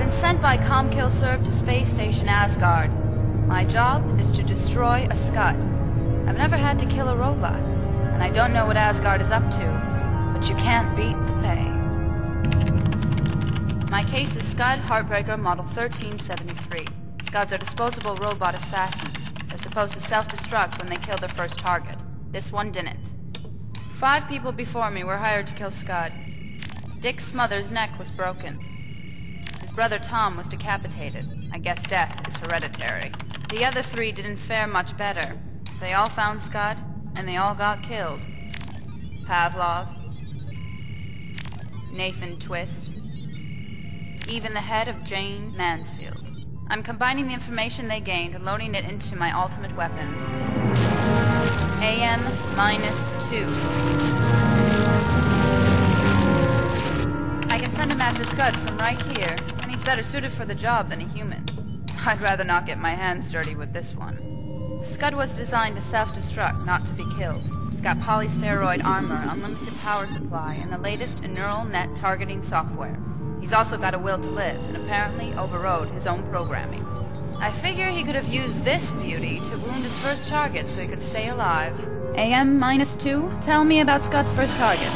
been sent by ComKillServe to Space Station Asgard. My job is to destroy a Scud. I've never had to kill a robot, and I don't know what Asgard is up to, but you can't beat the pay. My case is Scud Heartbreaker Model 1373. Scuds are disposable robot assassins. They're supposed to self-destruct when they kill their first target. This one didn't. 5 people before me were hired to kill Scud. Dick Smothers' neck was broken. His brother Tom was decapitated. I guess death is hereditary. The other 3 didn't fare much better. They all found Scud, and they all got killed. Pavlov, Nathan Twist, even the head of Jane Mansfield. I'm combining the information they gained and loading it into my ultimate weapon. AM-2. I can send him after Scud from right here, and he's better suited for the job than a human. I'd rather not get my hands dirty with this one. Scud was designed to self-destruct, not to be killed. It's got polysteroid armor, unlimited power supply, and the latest neural net targeting software. He's also got a will to live, and apparently overrode his own programming. I figure he could have used this beauty to wound his first target so he could stay alive. AM-2, tell me about Scott's first target.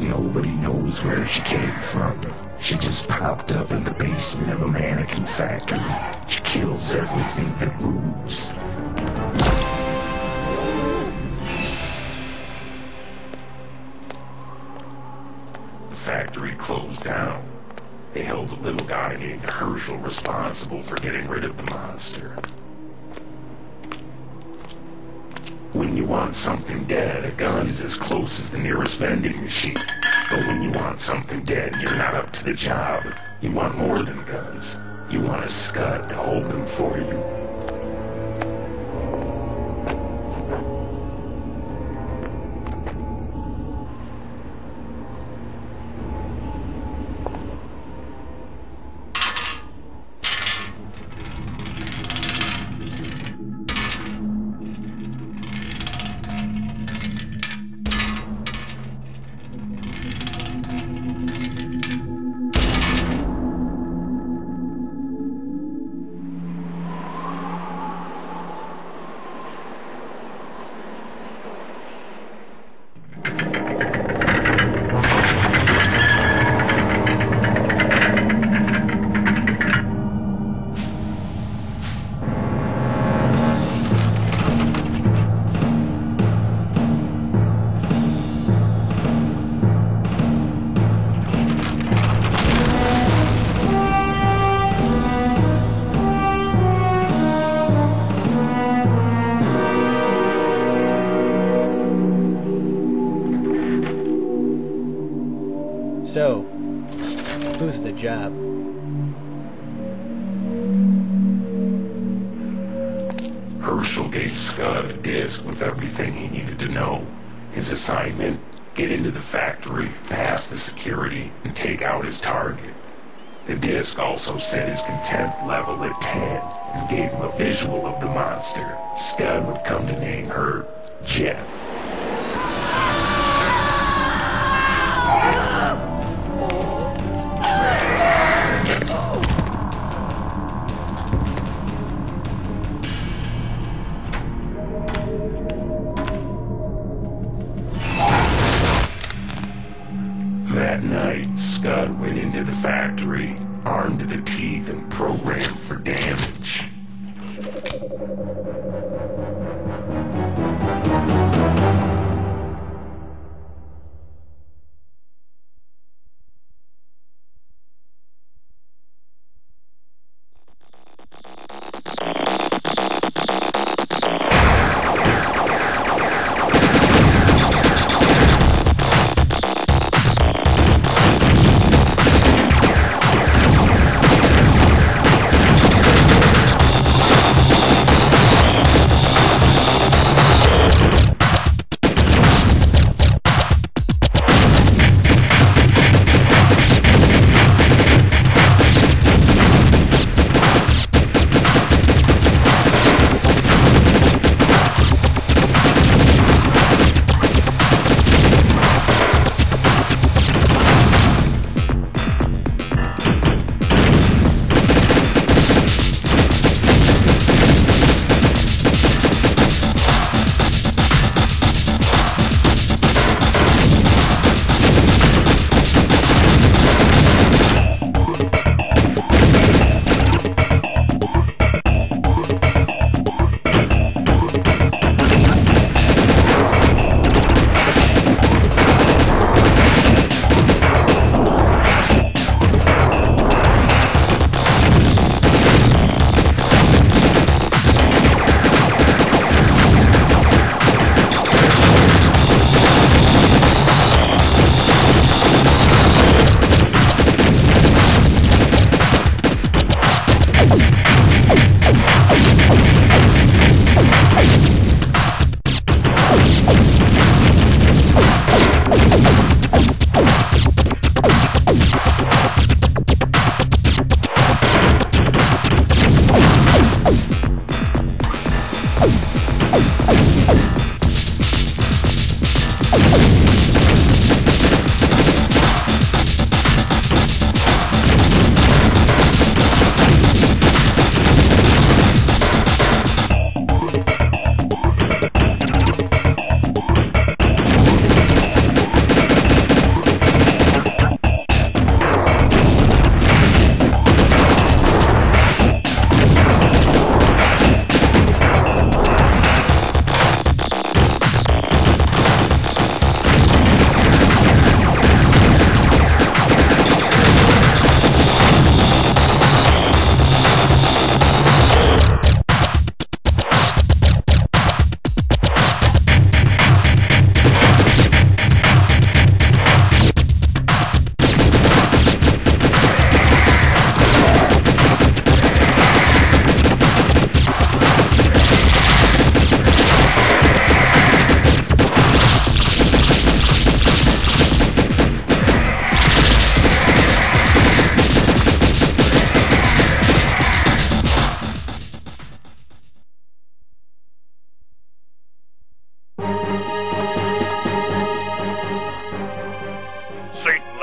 Nobody knows where she came from. She just popped up in the basement of a mannequin factory. She kills everything that moves. Factory closed down. They held a little guy named Herschel responsible for getting rid of the monster. When you want something dead, a gun is as close as the nearest vending machine. But when you want something dead, you're not up to the job. You want more than guns. You want a Scud to hold them for you. So, who's the job? Herschel gave Scud a disc with everything he needed to know. His assignment, get into the factory, pass the security, and take out his target. The disc also set his contempt level at 10 and gave him a visual of the monster. Scud would come to name her Jeff. That night, Scud went into the factory, armed to the teeth and programmed for damage.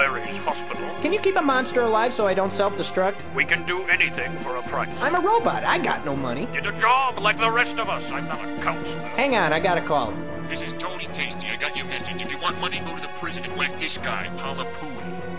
Larry's hospital. Can you keep a monster alive so I don't self-destruct? We can do anything for a price. I'm a robot. I got no money. Get a job like the rest of us. I'm not a counselor. Hang on, I gotta call him. This is Tony Tasty. I got your message. If you want money, go to the prison and whack this guy, Palapooey.